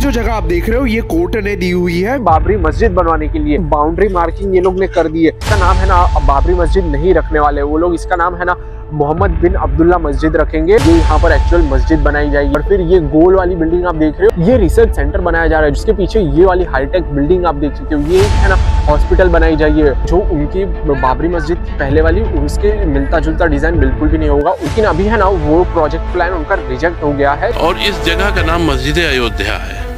जो जगह आप देख रहे हो ये कोर्ट ने दी हुई है बाबरी मस्जिद बनवाने के लिए। बाउंड्री मार्किंग ये लोग ने कर दी है। इसका नाम है ना बाबरी मस्जिद नहीं रखने वाले वो लोग, इसका नाम है ना मोहम्मद बिन अब्दुल्ला मस्जिद रखेंगे। ये यहाँ पर एक्चुअल मस्जिद बनाई जाएगी। और फिर ये गोल वाली बिल्डिंग आप देख रहे हो ये रिसर्च सेंटर बनाया जा रहा है, जिसके पीछे ये वाली हाईटेक बिल्डिंग आप देख सकते हो ये है ना हॉस्पिटल बनाई जाइए, जो उनकी बाबरी मस्जिद पहले वाली उसके मिलता जुलता डिजाइन बिल्कुल भी नहीं होगा। लेकिन अभी है ना वो प्रोजेक्ट प्लान उनका रिजेक्ट हो गया है। और इस जगह का नाम मस्जिद अयोध्या है।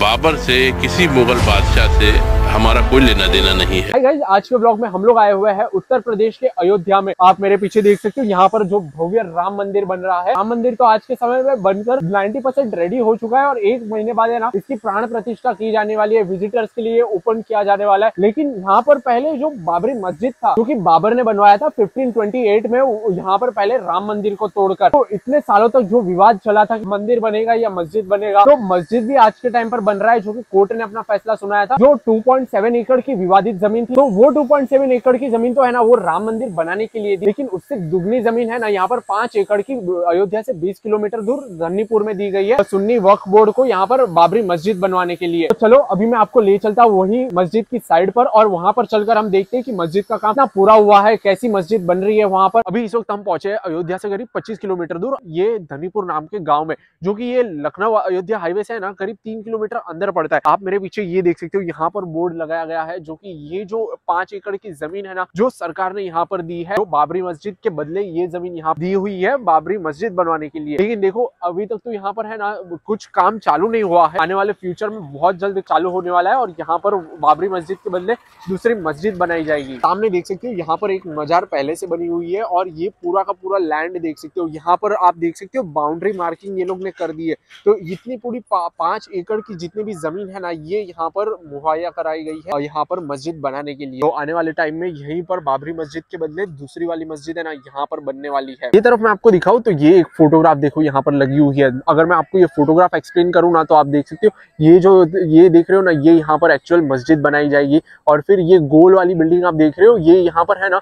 बाबर से किसी मुगल बादशाह से हमारा कोई लेना देना नहीं है। हाय गाइस, आज के ब्लॉग में हम लोग आए हुए हैं उत्तर प्रदेश के अयोध्या में। आप मेरे पीछे देख सकते हो यहाँ पर जो भव्य राम मंदिर बन रहा है। राम मंदिर तो आज के समय में बनकर 90% रेडी हो चुका है और एक महीने बाद है ना इसकी प्राण प्रतिष्ठा की जाने वाली है, विजिटर्स के लिए ओपन किया जाने वाला है। लेकिन यहाँ पर पहले जो बाबरी मस्जिद था जो की बाबर ने बनवाया था 1528 में, यहाँ पर पहले राम मंदिर को तोड़कर तो इतने सालों तक जो विवाद चला था मंदिर बनेगा या मस्जिद बनेगा, तो मस्जिद भी आज के टाइम पर बन रहा है, जो कि कोर्ट ने अपना फैसला सुनाया था। जो 2.7 एकड़ की विवादित जमीन थी, तो वो 2.7 एकड़ की जमीन तो है ना वो राम मंदिर बनाने के लिए थी, लेकिन उससे दुगनी जमीन है ना यहाँ पर 5 एकड़ की अयोध्या से 20 किलोमीटर दूर धन्नीपुर में दी गई है सुन्नी वक्फ बोर्ड को, यहाँ पर बाबरी मस्जिद बनवाने के लिए। तो चलो अभी मैं आपको ले चलता हूँ वही मस्जिद की साइड पर और वहाँ पर चलकर हम देखते हैं की मस्जिद का काम पूरा हुआ है, कैसी मस्जिद बन रही है वहाँ पर। अभी इस वक्त हम पहुंचे अयोध्या से करीब 25 किलोमीटर दूर ये धन्नीपुर नाम के गाँव में, जो की ये लखनऊ अयोध्या हाईवे से है ना करीब 3 किलोमीटर अंदर पड़ता है। आप मेरे पीछे ये देख सकते हो यहाँ पर बोर्ड लगाया गया है, जो कि ये जो 5 एकड़ की जमीन है ना जो सरकार ने यहाँ पर दी है, जो बाबरी मस्जिद के बदले ये जमीन यहाँ दी हुई है बाबरी मस्जिद बनवाने के लिए। लेकिन देखो अभी तक तो यहाँ पर है ना कुछ काम चालू नहीं हुआ है, आने वाले फ्यूचर में बहुत जल्द चालू होने वाला है और यहाँ पर बाबरी मस्जिद के बदले दूसरी मस्जिद बनाई जाएगी। सामने देख सकते हो यहाँ पर एक मजार पहले से बनी हुई है और ये पूरा का पूरा लैंड देख सकते हो। यहाँ पर आप देख सकते हो बाउंड्री मार्किंग ये लोग ने कर दी है, तो इतनी पूरी 5 एकड़ की जितनी भी जमीन है ना ये यहाँ पर मुहैया कराई गई है और यहाँ पर मस्जिद बनाने के लिए। तो आने वाले टाइम में यहीं पर बाबरी मस्जिद के बदले दूसरी वाली मस्जिद है ना यहाँ पर बनने वाली है। ये तरफ मैं आपको दिखाऊं तो ये एक फोटोग्राफ देखो यहाँ पर लगी हुई है। अगर मैं आपको ये फोटोग्राफ एक्सप्लेन करूँ ना तो आप देख सकते हो ये जो ये देख रहे हो ना ये यहाँ पर एक्चुअल मस्जिद बनाई जाएगी। और फिर ये गोल वाली बिल्डिंग आप देख रहे हो ये यहाँ पर है ना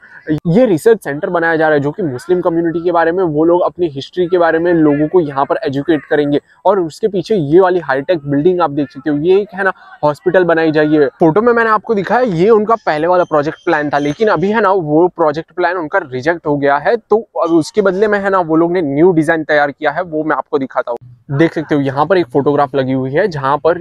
ये रिसर्च सेंटर बनाया जा रहा है, जो की मुस्लिम कम्युनिटी के बारे में वो लोग अपनी हिस्ट्री के बारे में लोगों को यहाँ पर एजुकेट करेंगे। और उसके पीछे ये वाली हाईटेक बिल्डिंग आप देख सकते हो ये एक है ना हॉस्पिटल बनाई जाइए। फोटो में मैंने आपको दिखाया ये उनका पहले वाला प्रोजेक्ट प्लान था, लेकिन अभी है ना वो प्रोजेक्ट प्लान उनका रिजेक्ट हो गया है, तो उसके बदले में है ना वो लोग ने न्यू डिजाइन तैयार किया है, वो मैं आपको दिखाता हूँ। देख सकते हो यहाँ पर एक फोटोग्राफ लगी हुई है जहाँ पर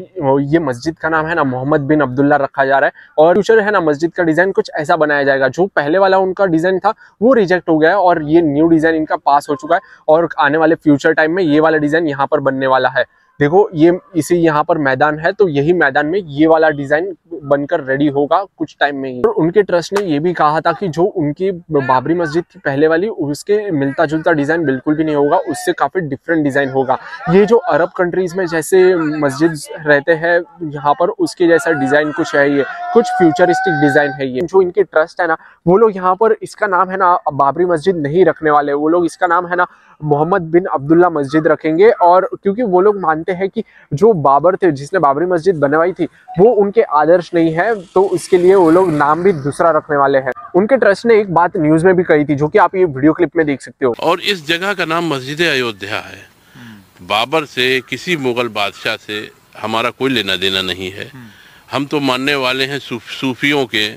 ये मस्जिद का नाम है ना मोहम्मद बिन अब्दुल्ला रखा जा रहा है। और फ्यूचर है ना मस्जिद का डिजाइन कुछ ऐसा बनाया जाएगा, जो पहले वाला उनका डिजाइन था वो रिजेक्ट हो गया है और ये न्यू डिजाइन इनका पास हो चुका है और आने वाले फ्यूचर टाइम में ये वाला डिजाइन यहाँ पर बनने वाला है। देखो ये इसी यहाँ पर मैदान है, तो यही मैदान में ये वाला डिजाइन बनकर रेडी होगा कुछ टाइम में ही। और उनके ट्रस्ट ने ये भी कहा था कि जो उनकी बाबरी मस्जिद की पहले वाली उसके मिलता जुलता डिजाइन बिल्कुल भी नहीं होगा, उससे काफी डिफरेंट डिजाइन होगा। ये जो अरब कंट्रीज में जैसे मस्जिद रहते हैं यहाँ पर उसके जैसा डिजाइन कुछ है, ये कुछ फ्यूचरिस्टिक डिजाइन है। ये जो इनके ट्रस्ट है ना वो लोग यहाँ पर इसका नाम है ना बाबरी मस्जिद नहीं रखने वाले वो लोग, इसका नाम है ना मोहम्मद बिन अब्दुल्ला मस्जिद रखेंगे। और क्योंकि वो लोग मानते हैं कि जो बाबर थे जिसने बाबरी मस्जिद बनवाई थी वो उनके आदर्श नहीं है, तो इसके लिए वो लोग नाम भी दूसरा रखने वाले हैं। उनके ट्रस्ट ने एक बात न्यूज में भी कही थी, जो कि आप ये वीडियो क्लिप में देख सकते हो। और इस जगह का नाम मस्जिद अयोध्या है। बाबर से किसी मुगल बादशाह से हमारा कोई लेना देना नहीं है। हम तो मानने वाले हैं सूफियों के,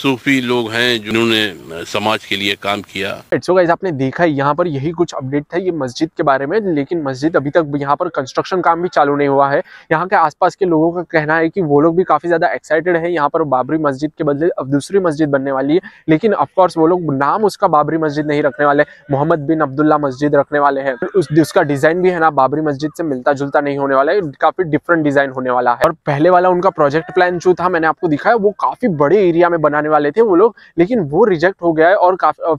सूफी लोग हैं जिन्होंने समाज के लिए काम किया। सो गाइस आपने देखा यहाँ पर यही कुछ अपडेट था ये मस्जिद के बारे में, लेकिन मस्जिद अभी तक यहाँ पर कंस्ट्रक्शन काम भी चालू नहीं हुआ है। यहाँ के आसपास के लोगों का कहना है कि वो लोग भी काफी ज्यादा एक्साइटेड है, यहाँ पर बाबरी मस्जिद के बदले अब दूसरी मस्जिद बनने वाली है। लेकिन ऑफकोर्स वो लोग नाम उसका बाबरी मस्जिद नहीं रखने वाले, मोहम्मद बिन अब्दुल्ला मस्जिद रखने वाले हैं। उसका डिजाइन भी है ना बाबरी मस्जिद से मिलता जुलता नहीं होने वाला है, काफी डिफरेंट डिजाइन होने वाला है। और पहले वाला उनका प्रोजेक्ट प्लान जो था मैंने आपको दिखाया वो काफी बड़े एरिया में बनाने वाले थे वो लोग, लेकिन वो रिजेक्ट हो गया है। और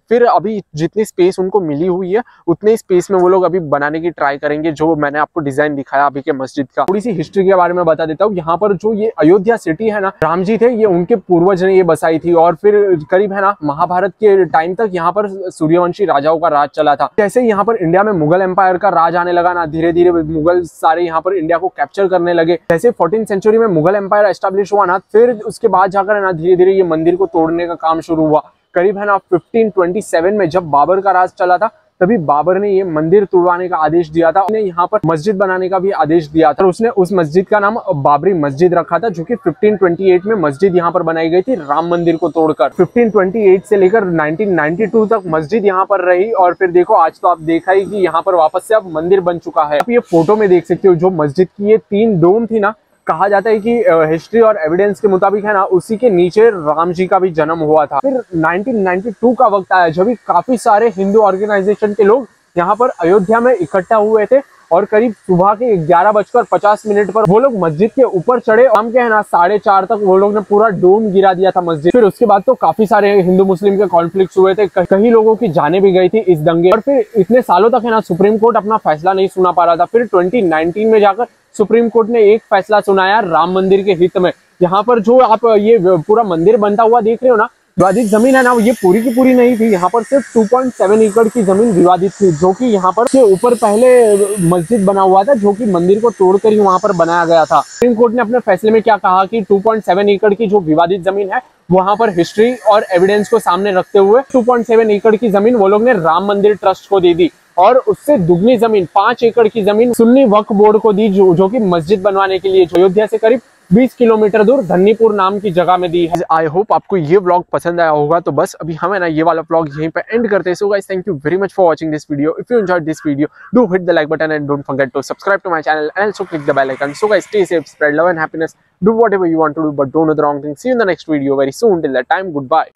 फिर अभी जितनी स्पेस उनको मिली हुई है उतने स्पेस में वो लोग अभी बनाने की ट्राई करेंगे, जो मैंने आपको डिजाइन दिखाया अभी के मस्जिद का। थोड़ी सी हिस्ट्री के बारे में बता देता हूँ। यहाँ पर जो ये अयोध्या सिटी है ना राम जी थे ये उनके पूर्वज ने ये बसाई थी। और फिर करीब है ना महाभारत के टाइम तक यहाँ पर सूर्यवंशी राजाओं का राज चला था। जैसे यहाँ पर इंडिया में मुगल एम्पायर का राज आने लगा ना, धीरे धीरे मुगल सारे यहाँ पर इंडिया को कैप्चर करने लगे। जैसे 14वीं सेंचुरी में मुगल एम्पायर एस्टेब्लिश हुआ ना, फिर उसके बाद जाकर है ना धीरे धीरे ये मंदिर को तोड़ने का काम शुरू हुआ। करीब है ना 1527 में जब बाबर का राज चला था तभी बाबर ने ये मंदिर तोड़वाने का आदेश दिया था। उसने यहाँ पर मस्जिद बनाने का भी आदेश दिया था। उसने उस मस्जिद का नाम बाबरी मस्जिद रखा था, जो कि 1528 में मस्जिद यहाँ पर बनाई गई थी राम मंदिर को तोड़कर। 1528 से लेकर 1992 तक मस्जिद यहाँ पर रही और फिर देखो आज तो आप देखा ही कि यहाँ पर वापस से अब मंदिर बन चुका है। आप ये फोटो में देख सकते हो जो मस्जिद की ये 3 डोम थी ना, कहा जाता है कि हिस्ट्री और एविडेंस के मुताबिक है ना, उसी के नीचे राम जी का भी जन्म हुआ था। फिर 1992 का वक्त आया जब काफी सारे हिंदू ऑर्गेनाइजेशन के लोग यहाँ पर अयोध्या में इकट्ठा हुए थे और करीब सुबह के 11:50 पर वो लोग मस्जिद के ऊपर चढ़े। शाम के है ना 4:30 तक वो लोग ने पूरा डोम गिरा दिया था मस्जिद। फिर उसके बाद तो काफी सारे हिंदू मुस्लिम के कॉन्फ्लिक्ट हुए थे, कई लोगों की जाने भी गई थी इस दंगे। और फिर इतने सालों तक है ना सुप्रीम कोर्ट अपना फैसला नहीं सुना पा रहा था। फिर 2019 में जाकर सुप्रीम कोर्ट ने एक फैसला सुनाया राम मंदिर के हित में। यहाँ पर जो आप ये पूरा मंदिर बनता हुआ देख रहे हो ना, विवादित जमीन है ना, ये पूरी की पूरी नहीं थी। यहाँ पर सिर्फ 2.7 एकड़ की जमीन विवादित थी, जो कि यहाँ पर से ऊपर पहले मस्जिद बना हुआ था, जो कि मंदिर को तोड़कर ही वहाँ पर बनाया गया था। सुप्रीम कोर्ट ने अपने फैसले में क्या कहा कि 2.7 एकड़ की जो विवादित जमीन है वहाँ पर हिस्ट्री और एविडेंस को सामने रखते हुए 2.7 एकड़ की जमीन वो लोग ने राम मंदिर ट्रस्ट को दे दी और उससे दुगनी जमीन 5 एकड़ की जमीन सुन्नी वक्फ बोर्ड को दी, जो कि मस्जिद बनवाने के लिए अयोध्या से करीब 20 किलोमीटर दूर धन्नीपुर नाम की जगह में दी है। आई होप आपको ये व्लॉग पसंद आया होगा। तो बस अभी हम है ना ये वाला व्लॉग यहीं पे एंड करते हैं। So guys thank you very much for watching this video. If you enjoyed this video do hit the like button and don't forget to subscribe to my channel and also click the bell icon. So guys stay safe, spread love and happiness. Do whatever you want to do, but don't do the wrong thing. See you in the next video very soon. Till that time, goodbye.